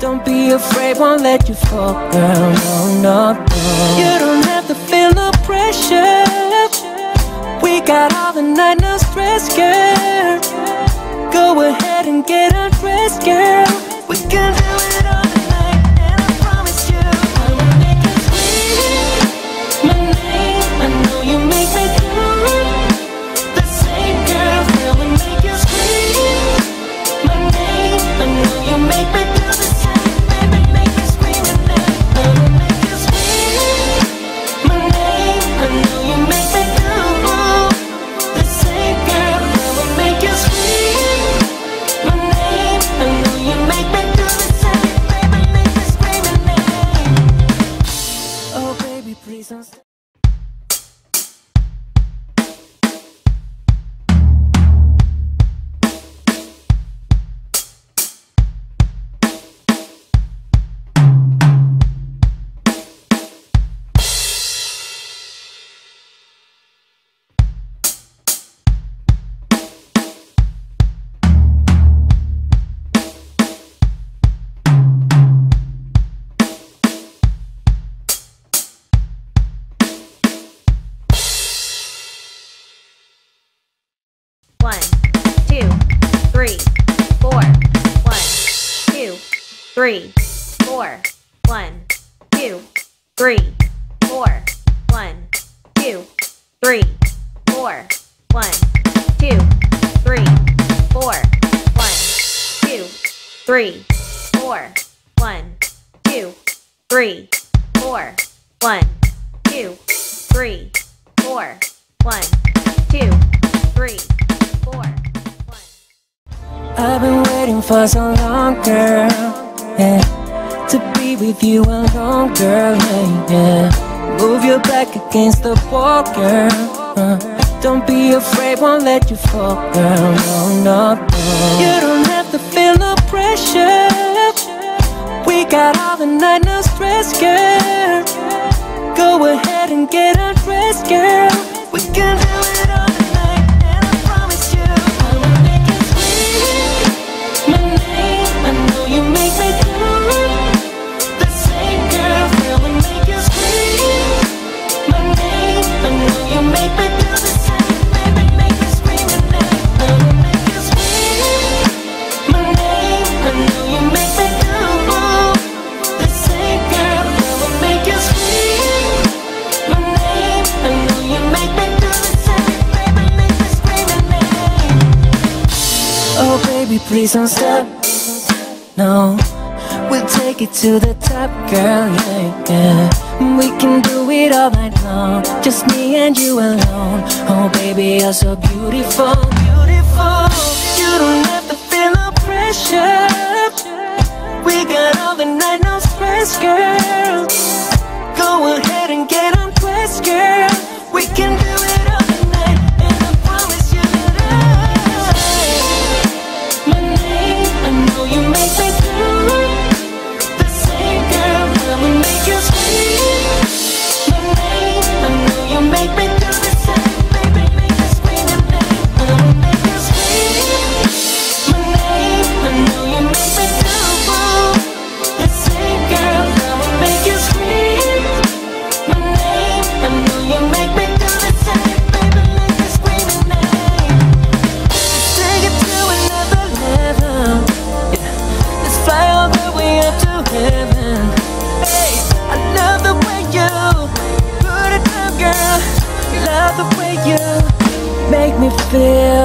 Don't be afraid, won't let you fall, girl, no, no, no. You don't have to feel no pressure. We got all the night, no stress, girl. Go ahead and get undressed, girl. We can do it all tonight, and I promise you I will make you scream my name. I know you make me do the same, girl. I will make you scream my name. I know you make me do the same. Baby, make you scream my name. I will make you scream my name. I know you make me do the same, girl. I will make you scream my name. I know you make me do the same. Baby, make me scream my name. Oh, baby, please don't stop. One, two, three, four. One, two, three, four. One, two, three, four. One, two, three, four. One, two, three, four. One, two, three, four. One, two, three, four. One, two, three, four. One, two, three. I've been waiting for so long, girl, yeah, to be with you alone, girl, yeah, yeah. Move your back against the wall, girl, don't be afraid, won't let you fall, girl, no, no, no. You don't have to feel no pressure. We got all the night, no stress, girl. Go ahead and get undressed, girl. We can do it all. You make me do the same, girl. I will make you scream my name. I know you make me do the same. Baby, make me scream my name. I will make you scream my name. I know you make me do the same, girl. I will make you scream my name. I know you make me do the same. Baby, make me scream my name. Oh, baby, please don't stop. No, we'll take it to the top, girl, yeah, yeah. We can do it all night long, just me and you alone. Oh, baby, you're so beautiful, beautiful. You don't have to feel no pressure. We got all the night, no stress, girl. Go ahead and get undressed, girl. We can do it. Feel